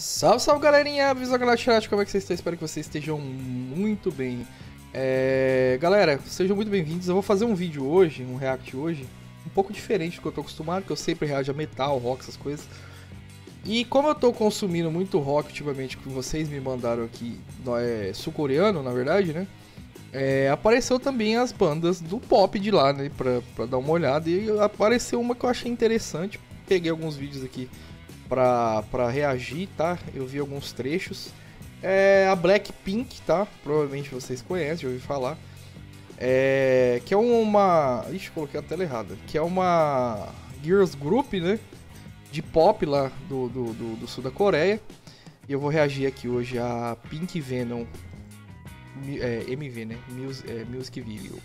Salve, salve, galerinha! Avisa a galera do chat, como é que vocês estão? Espero que vocês estejam muito bem. Galera, sejam muito bem-vindos. Eu vou fazer um vídeo hoje, um react hoje, um pouco diferente do que eu tô acostumado, que eu sempre reajo a metal, rock, essas coisas. E como eu tô consumindo muito rock ultimamente, que vocês me mandaram aqui, sul-coreano, na verdade, né? Apareceu também as bandas do pop de lá, né? Pra dar uma olhada. E apareceu uma que eu achei interessante. Peguei alguns vídeos aqui pra reagir, tá? Eu vi alguns trechos. A BLACKPINK, tá? Provavelmente vocês conhecem, já ouvi falar. Que é uma... Ixi, coloquei a tela errada. Que é uma girls group, né? De pop lá do sul da Coreia. E eu vou reagir aqui hoje a Pink Venom. MV, né? Music Video.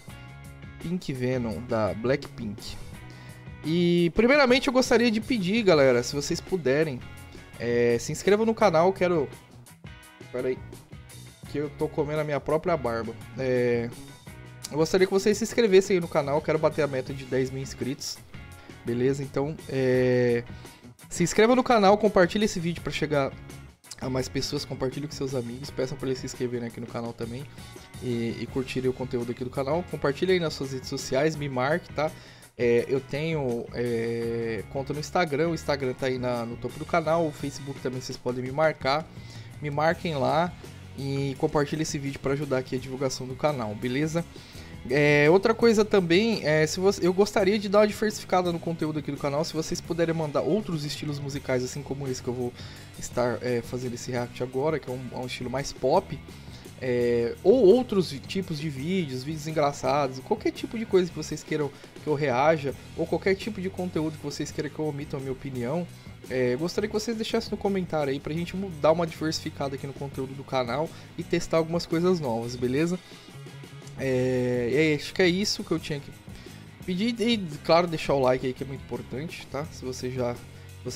Pink Venom, da BLACKPINK. E primeiramente eu gostaria de pedir, galera, se vocês puderem, se inscrevam no canal. Quero... Pera aí, que eu tô comendo a minha própria barba. Eu gostaria que vocês se inscrevessem aí no canal. Quero bater a meta de 10 mil inscritos. Beleza? Então, se inscreva no canal, compartilhe esse vídeo pra chegar a mais pessoas. Compartilhe com seus amigos. Peçam pra eles se inscreverem aqui no canal também. E curtirem o conteúdo aqui do canal. Compartilhe aí nas suas redes sociais. Me marque, tá? Eu tenho conta no Instagram, o Instagram tá aí no topo do canal, o Facebook também vocês podem me marcar, me marquem lá e compartilhem esse vídeo para ajudar aqui a divulgação do canal, beleza? Outra coisa também, eu gostaria de dar uma diversificada no conteúdo aqui do canal, se vocês puderem mandar outros estilos musicais, assim como esse que eu vou estar fazendo esse react agora, que é um estilo mais pop. Ou outros tipos de vídeos engraçados, qualquer tipo de coisa que vocês queiram que eu reaja, ou qualquer tipo de conteúdo que vocês queiram que eu omita a minha opinião, eu gostaria que vocês deixassem no comentário aí pra gente dar uma diversificada aqui no conteúdo do canal e testar algumas coisas novas, beleza? Acho que é isso que eu tinha que pedir, e claro, deixar o like aí que é muito importante, tá? Se você já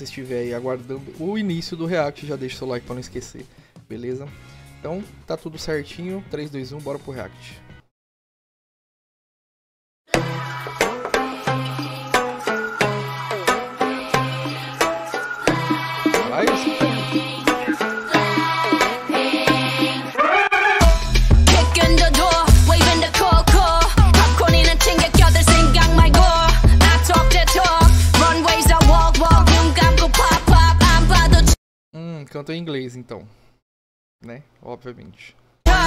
estiver aí aguardando o início do react, já deixa o seu like pra não esquecer, beleza? Então, tá tudo certinho. 3, 2, 1, bora pro react. Vai, canto em inglês, então. Né? Obviamente. Wow.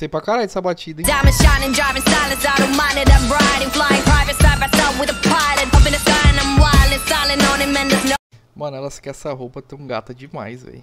Gostei pra caralho dessa batida, hein? Mano, elas com essa roupa tão gata demais, velho.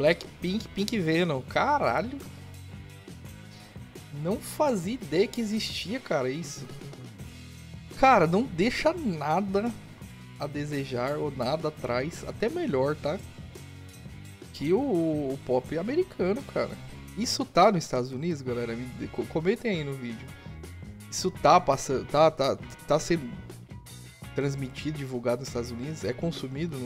BLACKPINK, Pink Venom. Caralho. Não fazia ideia que existia, cara, isso. Cara, não deixa nada a desejar ou nada atrás. Até melhor, tá? Que o pop americano, cara. Isso tá nos Estados Unidos, galera? Comentem aí no vídeo. Isso tá passando, tá sendo transmitido, divulgado nos Estados Unidos, é consumido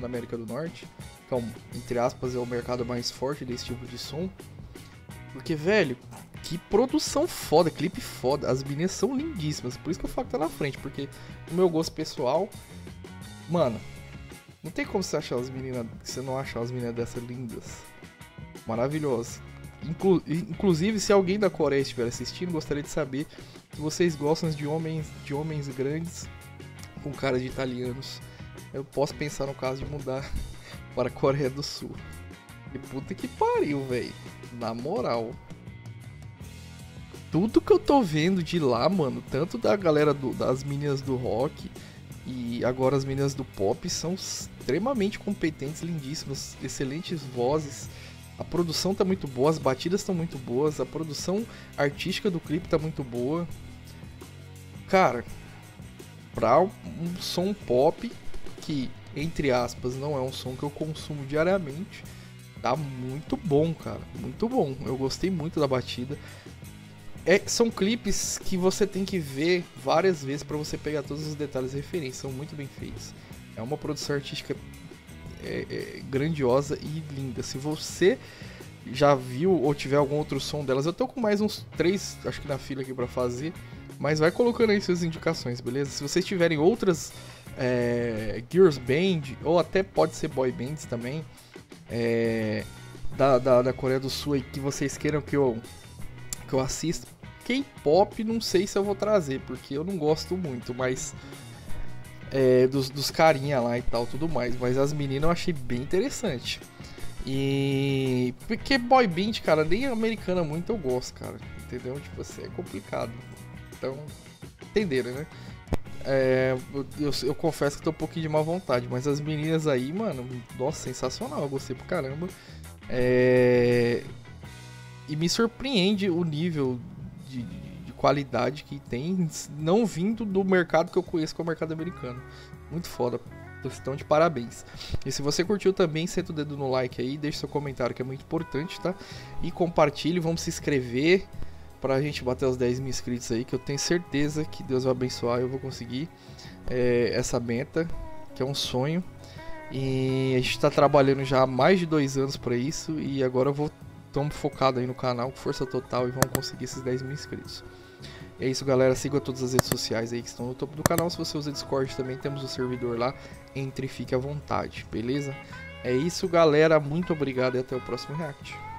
na América do Norte. Então, entre aspas, é o mercado mais forte desse tipo de som. Porque, velho, que produção foda, clipe foda. As meninas são lindíssimas, por isso que eu falo que tá na frente. Porque o meu gosto pessoal, mano, não tem como você achar as meninas, você não achar as meninas dessas lindas, maravilhosas. Inclusive, se alguém da Coreia estiver assistindo, gostaria de saber se vocês gostam de homens grandes com cara de italianos. Eu posso pensar no caso de mudar para a Coreia do Sul. E puta que pariu, velho. Na moral, tudo que eu tô vendo de lá, mano, tanto da galera das meninas do rock e agora as meninas do pop, são extremamente competentes, lindíssimas, excelentes vozes. A produção tá muito boa, as batidas estão muito boas, a produção artística do clipe tá muito boa. Cara, pra um som pop, que, entre aspas, não é um som que eu consumo diariamente, tá muito bom, cara. Muito bom. Eu gostei muito da batida. São clipes que você tem que ver várias vezes pra você pegar todos os detalhes e referências. São muito bem feitos. É uma produção artística grandiosa e linda. Se você já viu ou tiver algum outro som delas, eu tô com mais uns 3, acho que na fila aqui pra fazer, mas vai colocando aí suas indicações, beleza? Se vocês tiverem outras girls band, ou até pode ser boy bands também, da Coreia do Sul aí, que vocês queiram que eu assista. K-pop não sei se eu vou trazer, porque eu não gosto muito, mas dos carinha lá e tal, tudo mais. Mas as meninas eu achei bem interessante. E porque boy band, cara, nem americana muito eu gosto, cara, entendeu? Tipo assim, é complicado. Então, entenderam, né? Eu confesso que tô um pouquinho de má vontade, mas as meninas aí, mano, nossa, sensacional, eu gostei pra caramba. E me surpreende o nível de qualidade que tem, não vindo do mercado que eu conheço, que é o mercado americano. Muito foda, estão de parabéns. E se você curtiu também, senta o dedo no like aí, deixa seu comentário, que é muito importante, tá? E compartilhe, vamos se inscrever pra gente bater os 10 mil inscritos aí, que eu tenho certeza que Deus vai abençoar, eu vou conseguir essa meta, que é um sonho. E a gente tá trabalhando já há mais de 2 anos pra isso, e agora eu vou tamo focado aí no canal, força total, e vamos conseguir esses 10 mil inscritos. É isso, galera, siga todas as redes sociais aí que estão no topo do canal. Se você usa Discord também, temos um servidor lá, entre e fique à vontade, beleza? É isso, galera, muito obrigado e até o próximo React.